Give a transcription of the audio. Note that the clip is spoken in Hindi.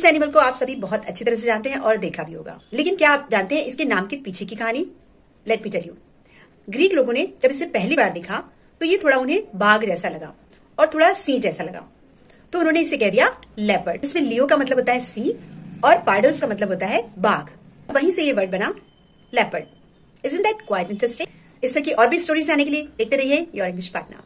इस एनिमल को आप सभी बहुत अच्छी तरह से जानते हैं और देखा भी होगा, लेकिन क्या आप जानते हैं इसके नाम के पीछे की कहानी? Let me tell you. Greek लोगों ने जब इसे पहली बार देखा तो ये थोड़ा उन्हें बाघ जैसा लगा और थोड़ा सिंह जैसा लगा, तो उन्होंने इसे कह दिया लेपर्ड। इसमें लियो का मतलब होता है सिंह और पार्डोस का मतलब होता है बाघ, वहीं से ये वर्ड बना leopard. Isn't that quite interesting? इस तरह की और भी स्टोरीज आने के लिए देखते रहिए योर इंग्लिश पार्टनर।